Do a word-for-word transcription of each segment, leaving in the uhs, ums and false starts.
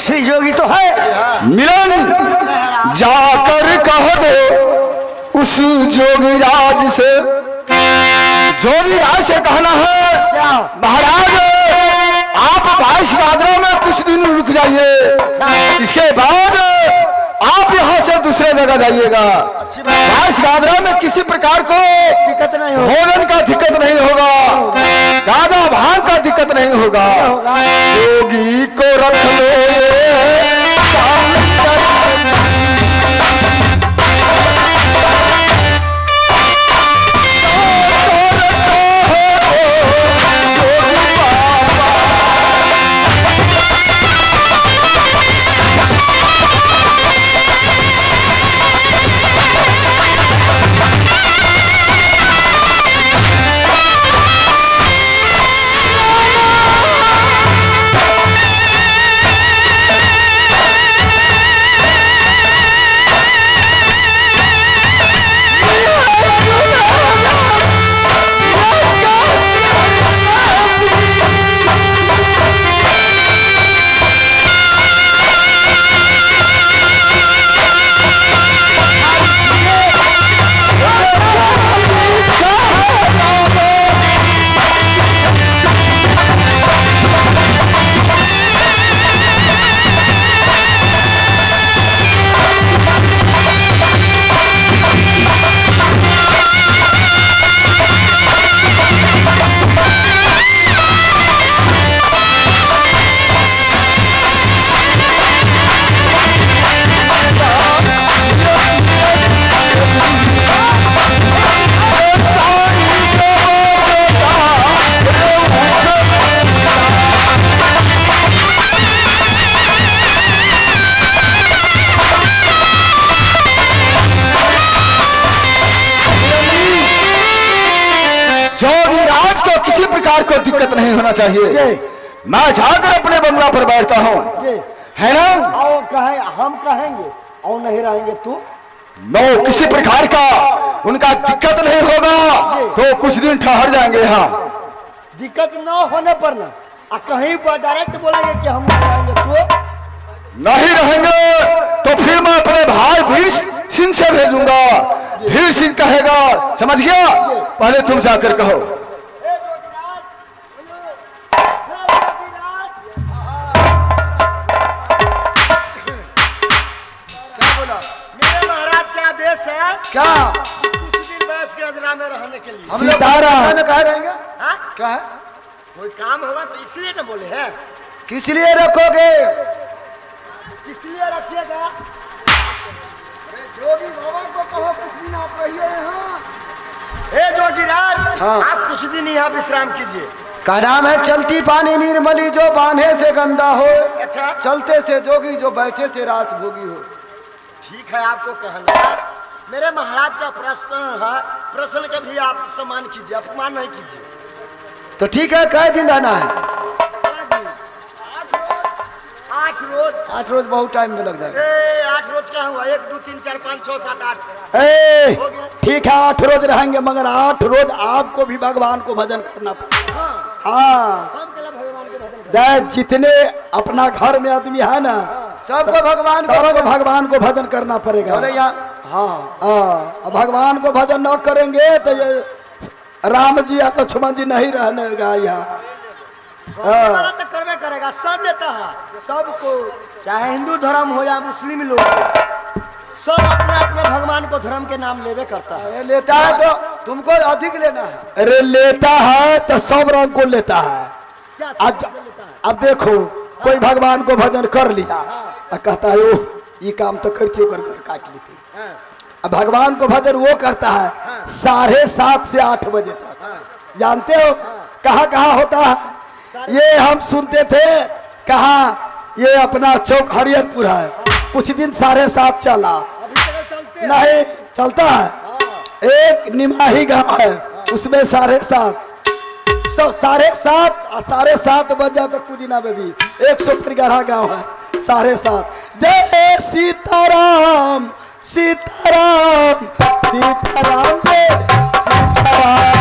असली जोगी तो है। मिलन जाकर कह दो उस जोगी राज से, जोगी राज से कहना है महाराज आप बाईस भाद्रा में कुछ दिन रुक जाइए, इसके बाद आप यहाँ से दूसरे जगह जाइएगा। बाईस भाद्रा में किसी प्रकार को दिक्कत नहीं होगी, भोजन का दिक्कत नहीं होगा, गाजा भांग का दिक्कत नहीं होगा। योगी को रख लो को दिक्कत नहीं होना चाहिए। मैं जाकर अपने बंगला पर बैठता हूँ, है ना? आओ कहें, हम कहेंगे आओ नहीं रहेंगे तू नो, किसी प्रकार का उनका दिक्कत नहीं होगा तो कुछ दिन ठहर जाएंगे। हाँ दिक्कत ना होने पर ना कहीं पर डायरेक्ट बोलेंगे कि हम नहीं रहेंगे तू नहीं रहेंगे तो फिर मैं अपने भाई भीर सिंह से भेजूंगा। भीर सिंह कहेगा समझ गया, पहले तुम जाकर कहो क्या कुछ दिन बैस गजरा में रहने के लिए हम लोग कहा रहेंगे। हाँ क्या है कोई काम होगा तो इसलिए ना बोले हैं। किस लिए रखोगे, किस लिए रखिएगा? अरे जो भी बाबा को कहो कुछ दिन आप रहिए यहाँ। हे जोगीराज आप कुछ दिन यहाँ विश्राम कीजिए। का नाम है चलती पानी निर्मली, जो बांधे से गंदा हो। अच्छा चलते से जोगी, जो बैठे से रास भोगी हो। ठीक है आपको कहना मेरे महाराज का प्रश्न है, प्रश्न का भी आप सम्मान कीजिए, अपमान नहीं कीजिए। तो ठीक है कई दिन रहना है? आठ रोज। आठ रोज बहुत टाइम में लग जाएगा। आठ रोज क्या हुआ, एक दो तीन चार पाँच छः सात आठ। ए ठीक है आठ रोज रहेंगे, मगर आठ रोज आपको भी भगवान को भजन करना पड़ेगा। हाँ जितने अपना घर में आदमी है ना सबको भगवान को भगवान को भजन करना पड़ेगा। हाँ हाँ भगवान को भजन न करेंगे तो ये राम जी या लक्ष्मण जी नहीं रहनेगा यहाँ। तो करवे करेगा सब देता है सबको, चाहे हिंदू धर्म हो या मुस्लिम लोग, सब अपने अपने भगवान को धर्म के नाम लेवे करता है। लेता है तो तुमको अधिक लेना है। अरे लेता है तो सब रंग को लेता है। अब अब देखो कोई भगवान को भजन कर लिया कहता है वो ये काम तो करती होकर घर काट लेती। अब भगवान को भजन वो करता है साढ़े सात से आठ बजे तक। जानते हो कहाँ कहाँ होता है ये? हम सुनते थे कहा ये अपना चौक हरिहरपुर है, कुछ दिन साढ़े सात चला नहीं चलता है। एक निमाही गाँव है उसमें साढ़े सात सब साढ़े सात साढ़े सात बज जाता। कुदिना में भी एक सौ त्रिगढ़ा गाँव है साढ़े सात। जय सीताराम सीताराम सीताराम जय सीताराम।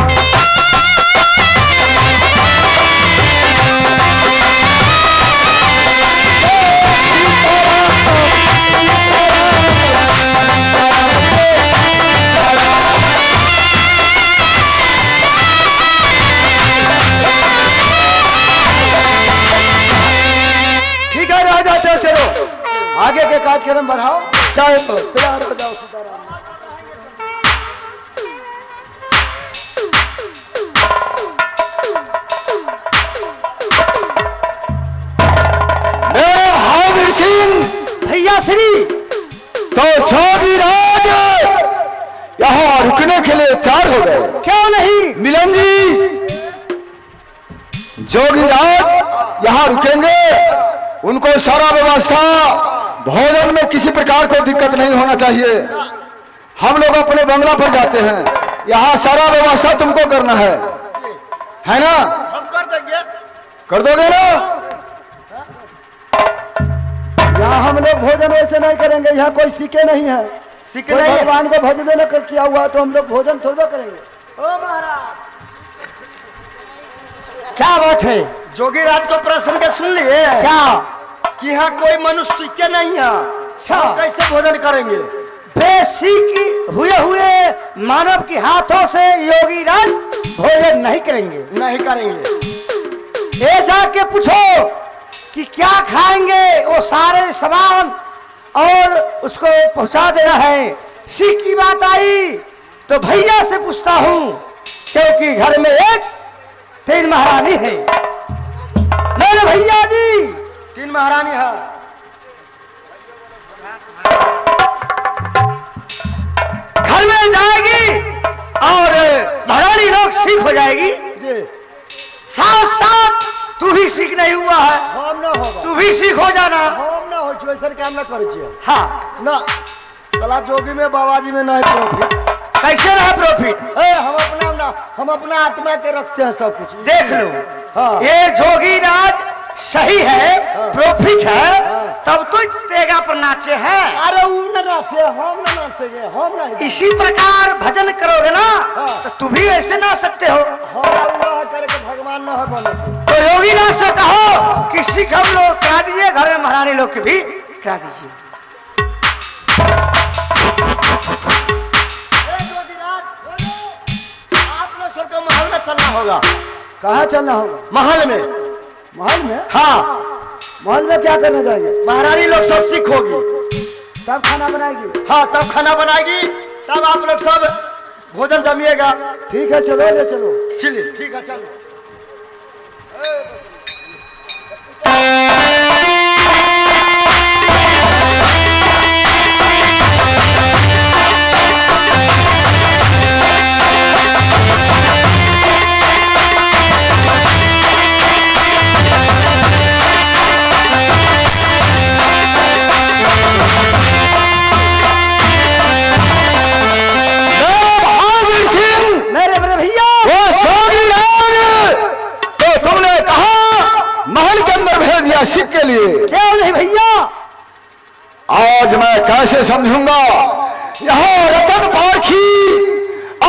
कहा जाते हो, चलो आगे के कार्यक्रम बढ़ाओ, चाहे तैयार हो जाओ। मेरे महावीर सिंह भैया श्री तो जोगीराज यहाँ रुकने के लिए तैयार हो गए, क्यों नहीं मिलन जी? जोगीराज यहाँ रुकेंगे, उनको सारा व्यवस्था, भोजन में किसी प्रकार को दिक्कत नहीं होना चाहिए। हम लोग अपने बंगला पर जाते हैं, यहाँ सारा व्यवस्था तुमको करना है, है ना? हम कर देंगे, कर दोगे ना? यहाँ हम लोग भोजन वैसे नहीं करेंगे, यहाँ कोई सीखे नहीं है, सीखे नहीं, भगवान को भजन न किया हुआ तो हम लोग भोजन थोड़ा करेंगे। ओ महाराज क्या बात है, जोगीराज को प्रश्न के सुन लिए क्या कि यहाँ कोई मनुष्य सीखे नहीं है, अच्छा कैसे भोजन करेंगे? बेसीखे हुए हुए मानव के हाथों से योगीराज भोजन नहीं करेंगे, नहीं करेंगे। ऐसा के पूछो कि क्या खाएंगे, वो सारे सामान और उसको पहुंचा देना है। सीख की बात आई तो भैया से पूछता हूं, क्योंकि घर में एक तीन महारानी है मेरे भैया जी, तीन महारानी है। घर में जाएगी और महारानी लोग सीख हो जाएगी, साथ साथ तू भी सीख नहीं हुआ है, तू भी सीख हो जाना। हम ना हो चुके काम ना कर चाहिए, हाँ ना कला जोगी में बाबाजी में ना है प्रॉफिट, कैसे रहा प्रॉफिट? हम अपना ना हम अपना आत्मा के रखते हैं सब कुछ, देख लो। हाँ ये जोगीराज सही है, प्रॉफिट है, तब तो तेगा पर नाचे है। अरे वो ना नाचे, हम ना नाचेंगे, हम ना। इसी प्रकार भजन करोगे ना तो तू भी ऐसे ना सकते हो। भगवान ना तो योगीराज से कहो कि सिख हम लोग करा दीजिए, घर में महारानी लोग के भी करा दीजिए। आप लोग सबको महल में चलना होगा। कहाँ चलना होगा? महल में। महल में? हाँ महल में क्या करना जाएंगे? महारानी लोग सब सिख होगी, तब खाना बनाएगी। हाँ तब खाना बनाएगी, तब आप लोग सब भोजन जमिएगा। ठीक है चलो, ले चलो, चलिए ठीक है चलो। सिख के लिए क्यों नहीं भैया? आज मैं कैसे समझूंगा, यहाँ रतन पारखी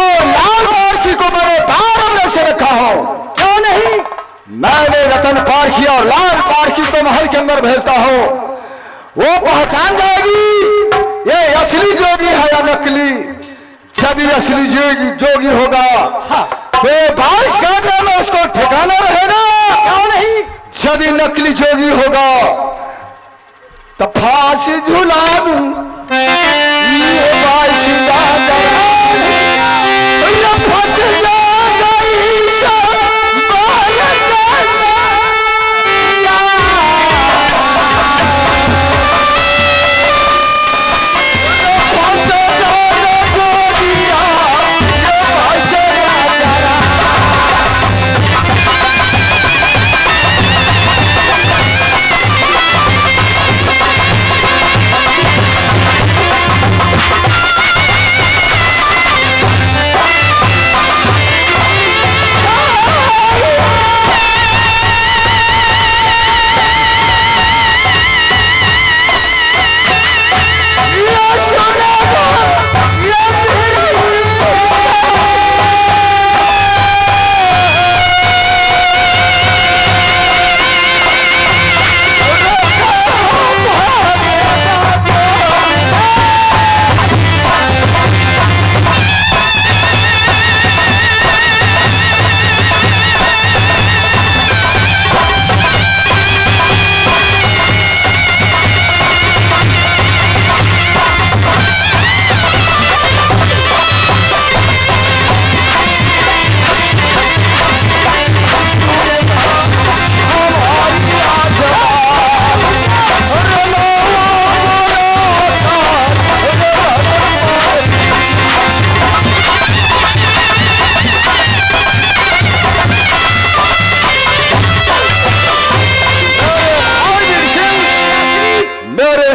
और लाल पारखी को मैंने बारह से रखा हूं, क्यों नहीं? मैंने रतन पारखी और लाल पारखी को महल के अंदर भेजता हूं, वो पहचान जाएगी ये असली जोगी है या नकली। जब ये असली जोगी, जोगी होगा तो बारिश काटने में उसको ठिकाना रहेगा, क्यों नहीं? यदि नकली जोगी होगा तो फांसी झुला दूं, ये फांसी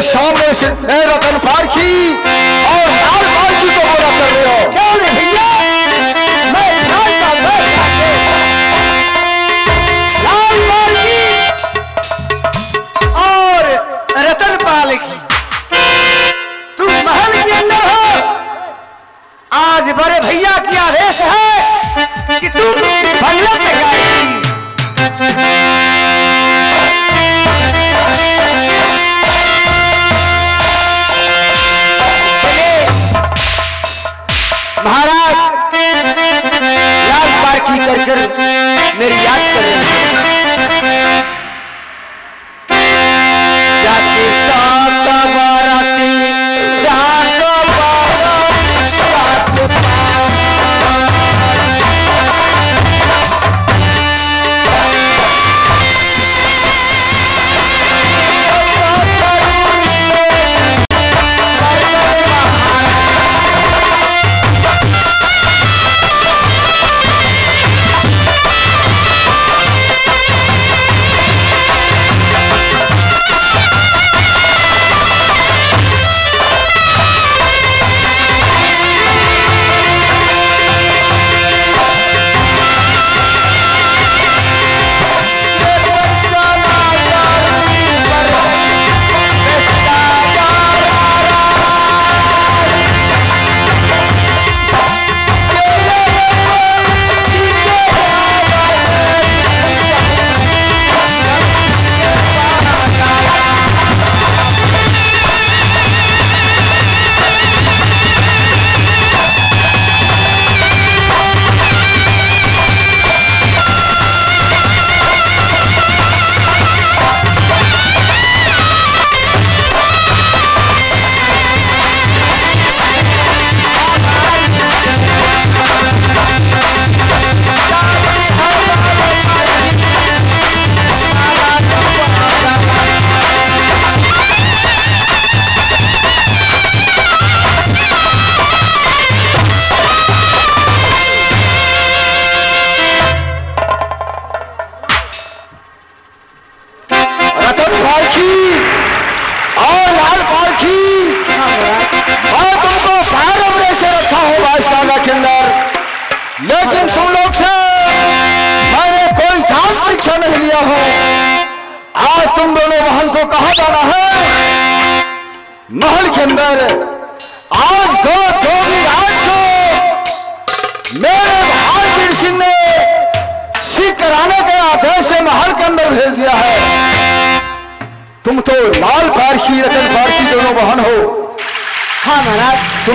सामने से रतन फारखी और लाल फारखी को पूरा कर रहे हो। क्या भैया मैं लाल फारखी और रतन पालखी तू महल के अंदर हो। आज बड़े भैया की आदेश है कि तू भजन में गाएगी। महाराज लाल पारखी कर कर मेरी याद करें।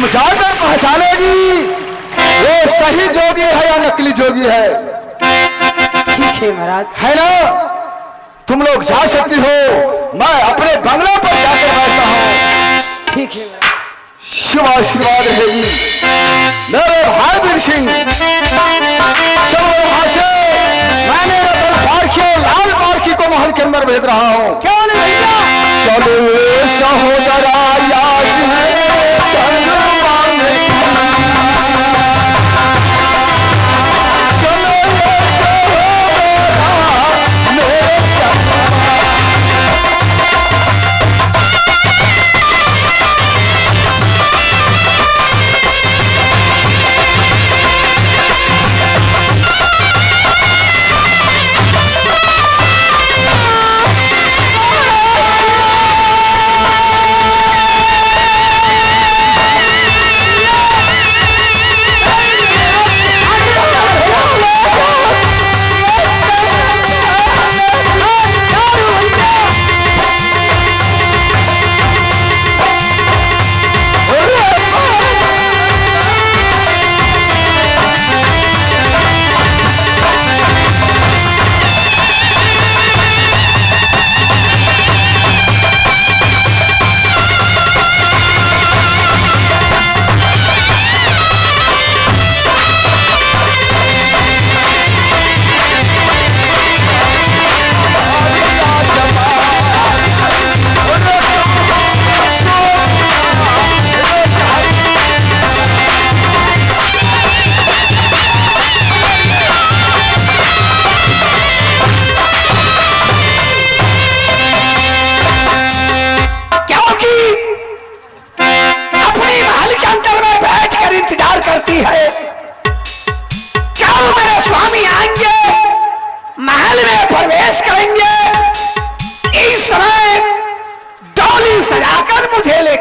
तुम जाकर पहचानोगी वो सही जोगी है या नकली जोगी है। ठीक है महाराज, है ना? तुम लोग जा सकती हो, मैं अपने बंगले पर जाकर बैठता हूँ। ठीक है, शुभ आशीर्वाद है जी मेरे भाई वीर सिंह। चलो यहाँ से मैंने रतन पारखी और लाल पारखी को महल के अंदर भेज रहा हूँ। क्या नहीं भैया, चलो सहोदरा याद है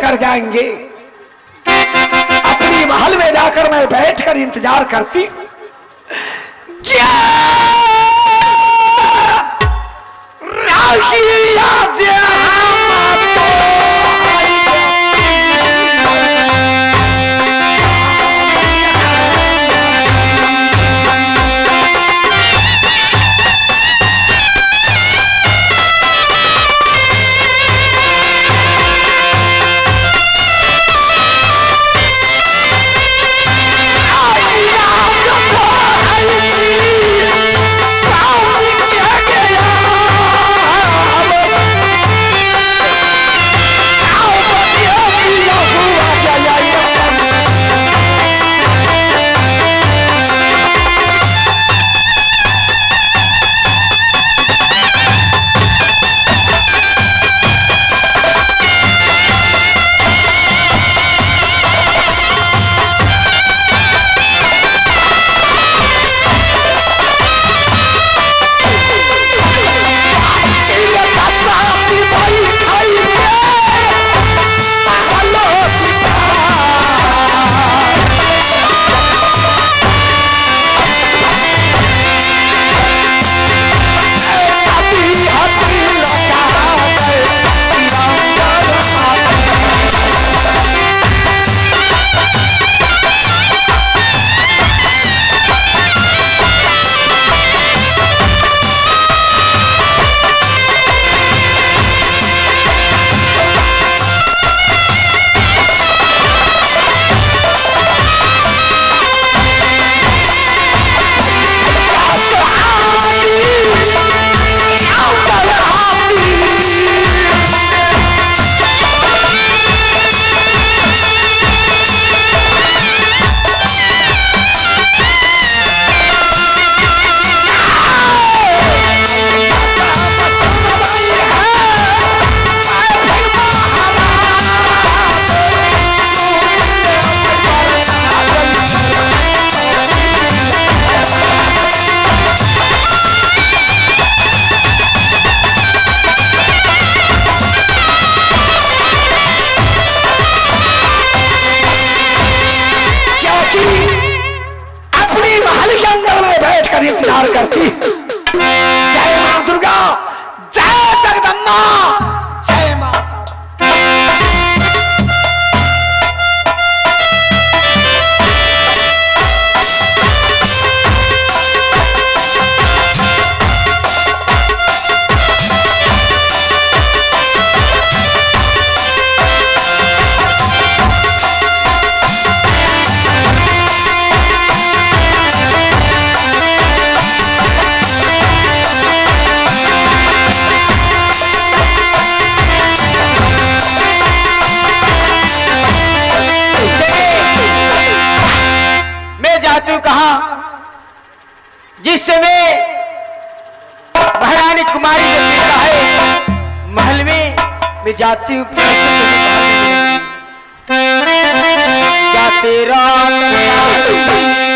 कर जाएंगे। अपनी महल में जाकर मैं बैठकर इंतजार करती हूँ, क्या राशिया जहां जाती हूँ जाते रात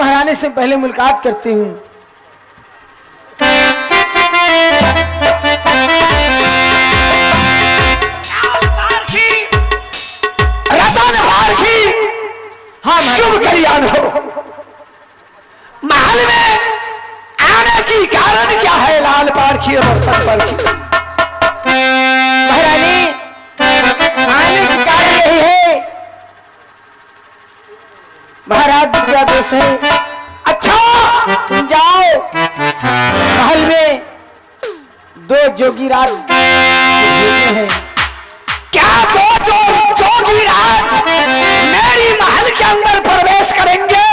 महारानी से पहले मुलाकात करती हूं। हाँ शुभ कल्याण हो। महल में आने की कारण क्या है? लाल पारखी और बर्तन पारखी। महारानी आने की कारण यही है। महाराज जी का देश है। अच्छा तुम जाओ महल में दो जोगीराज हैं। क्या दो जो, जोगीराज मेरी महल के अंदर प्रवेश करेंगे?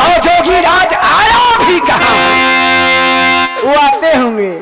दो जोगीराज आया भी कहा वो आते होंगे।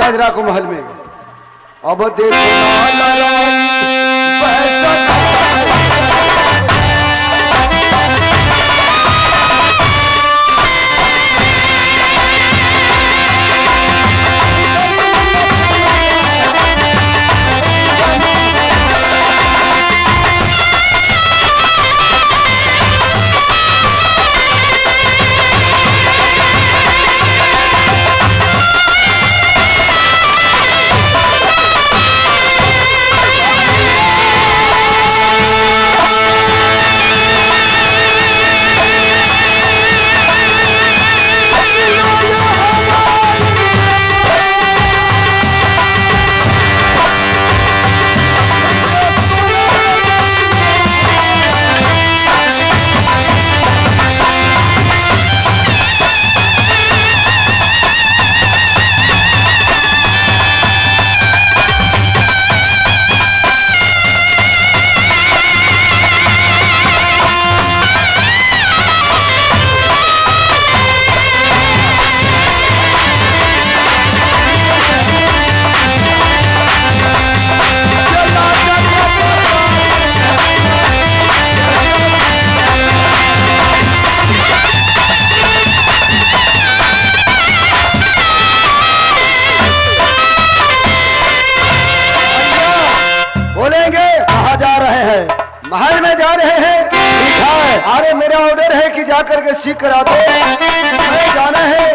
गजरा को महल में अब देखो है, महल में जा रहे हैं। ठीक है, अरे मेरा ऑर्डर है कि जाकर के सीख करा दो, हमें जाना है।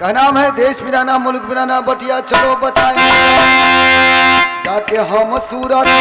कहना है देश बिराना मुल्क बिराना बटिया चलो बचाए जाके हम सूरत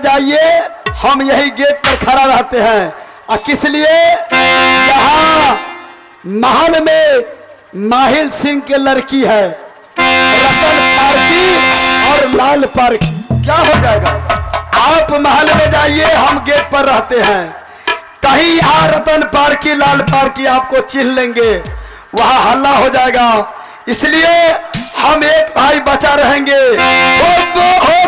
जाइए, हम यही गेट पर खड़ा रहते हैं। और किस लिए? यहाँ महल में माहिल सिंह के लड़की है, रतन पार्की और लाल पार्क। क्या हो जाएगा? आप महल में जाइए, हम गेट पर रहते हैं। कहीं यहाँ रतन पार्की लाल पार्की आपको चिन्ह लेंगे, वहां हल्ला हो जाएगा। इसलिए हम एक भाई बचा रहेंगे। ओ बो, ओ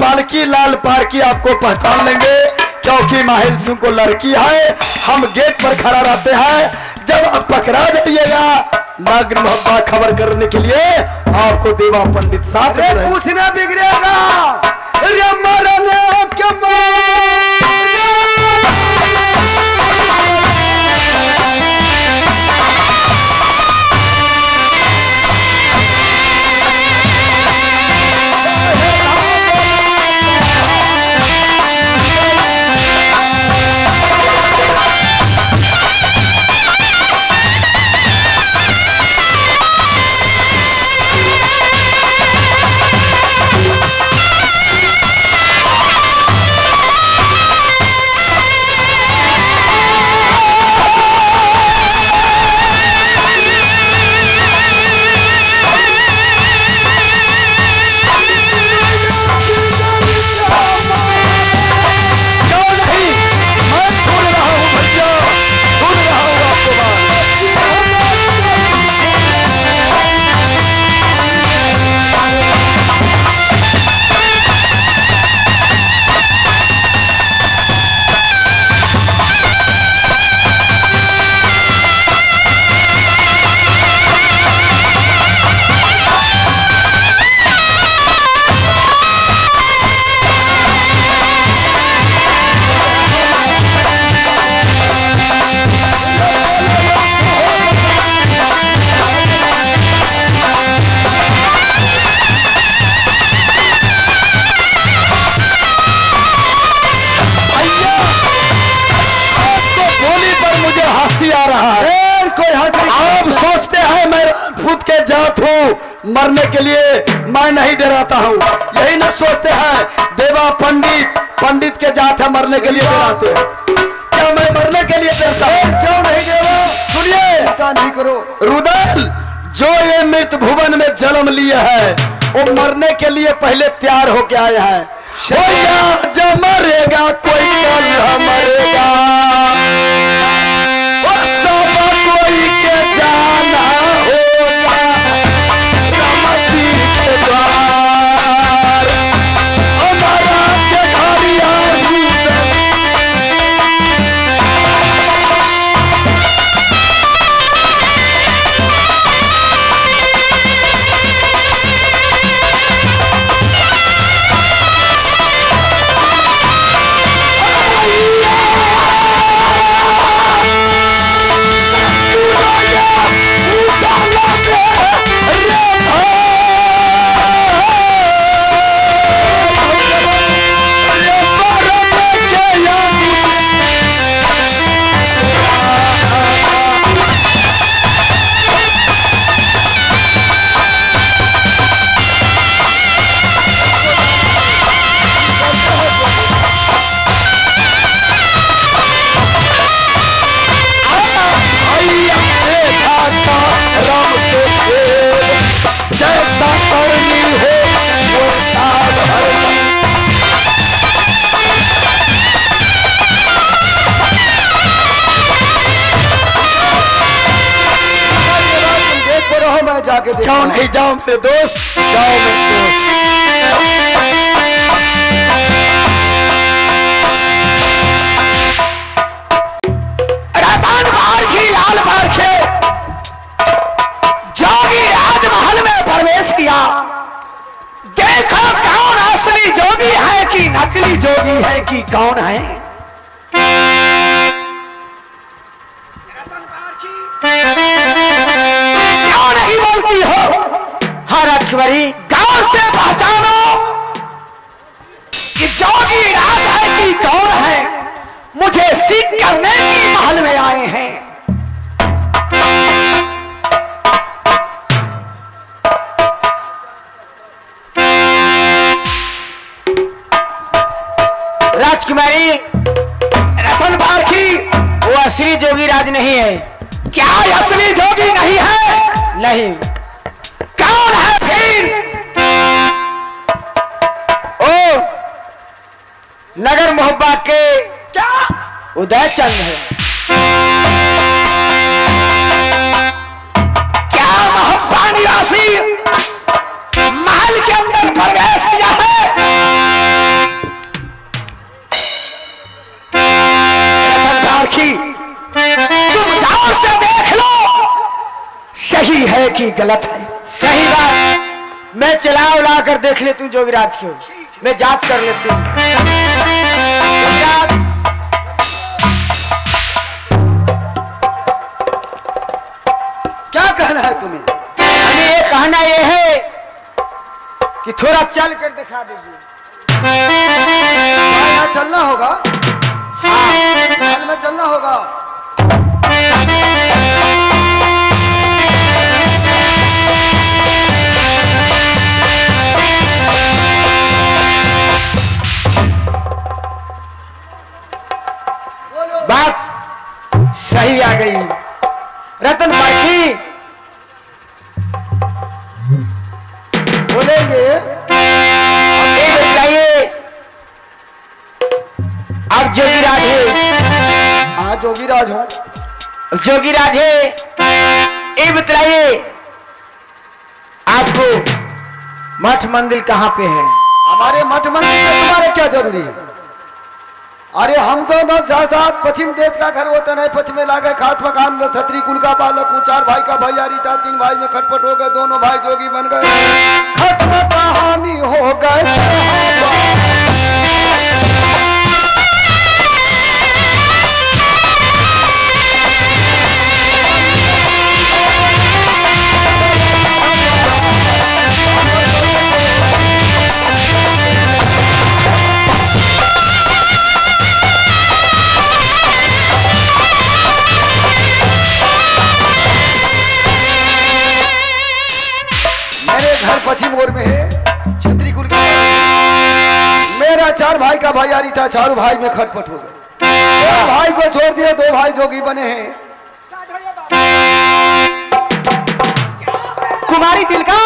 पार्की लाल पार्की आपको पहचान लेंगे, क्योंकि माहिल सिंह को लड़की है। हम गेट पर खड़ा रहते हैं। जब आप पकड़ा जाइएगा नागरिक मोहब्बा खबर करने के लिए, आपको देवा पंडित साहब पूछना बिगड़ेगा। मरने के लिए मैं नहीं डराता हूँ। यही ना सोचते हैं देवा पंडित, पंडित के जात है मरने के लिए डराते हैं। क्या मैं मरने के लिए डरता हूँ? क्यों नहीं देवा? सुनिए, क्या नहीं करो रुदल, जो ये मृत भुवन में जन्म लिए है वो मरने के लिए पहले तैयार होके आए हैं। जब मरेगा कोई कल मरेगा, कोई के जाना होगा समझी के द्वार, हमारा के धारिया जाके जाओ, नहीं जाओ मेरे दोस्त, जाओ मेरे दोस्त। रतन बाहर की लाल बार के जोगी राजमहल में प्रवेश किया, देखो कौन असली जोगी है कि नकली जोगी है कि कौन है। गौर से पहचानो कि जोगी राज है कि कौन है। मुझे सीख करने की महल में आए हैं। राजकुमारी रतन बारखी वो असली जोगी राज नहीं है। क्या असली जोगी नहीं है? नहीं। कौन है? नगर मोहब्बा के क्या उदय चंद है। क्या मोहब्बा निवासी महल के अंदर प्रवेश किया है? तुम गांव से देख लो सही है कि गलत है। सही बात मैं चला उला कर देख लेती हूँ। जो भी राज की हो मैं जांच कर लेती हूँ। क्या कहना है तुम्हें? हमें ये कहना ये है कि थोड़ा चल कर दिखा दीजिए। चलना होगा, चल में चलना होगा। बात सही आ गई। रतन बाकी बोलेंगे आप जोगी राज है। हाँ जोगी राज हो, जोगी राज है। ये बताइए आपको मठ मंदिर कहाँ पे है? हमारे मठ मंदिर से तुम्हारे क्या जरूरी है? अरे हमको न साथ पश्चिम देश का घर होता नहीं, पश्चिम लागे खास मकान में छत्री कुल का बालक चार भाई का भैयारी था, तीन भाई में खटपट हो गए, दोनों भाई जोगी बन गए, खत्म कहानी हो गए। चार भाई का भाई यारी था, चारों भाई में खटपट हो गए। दो भाई को छोड़ दिया, दो भाई जोगी बने हैं। कुमारी तिलका,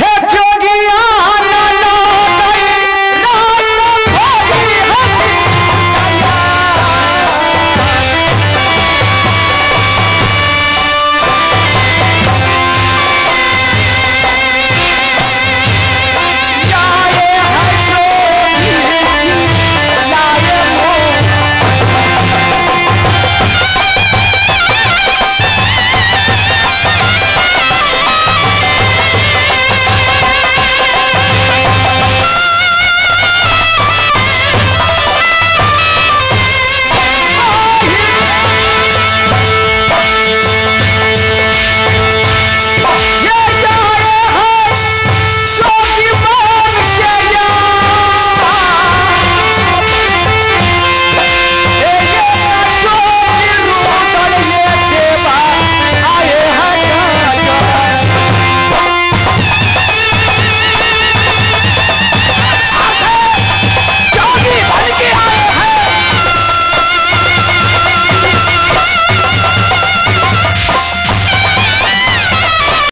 हे जोगिया